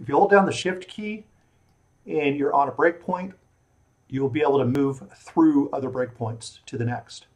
If you hold down the shift key and you're on a breakpoint, you'll be able to move through other breakpoints to the next.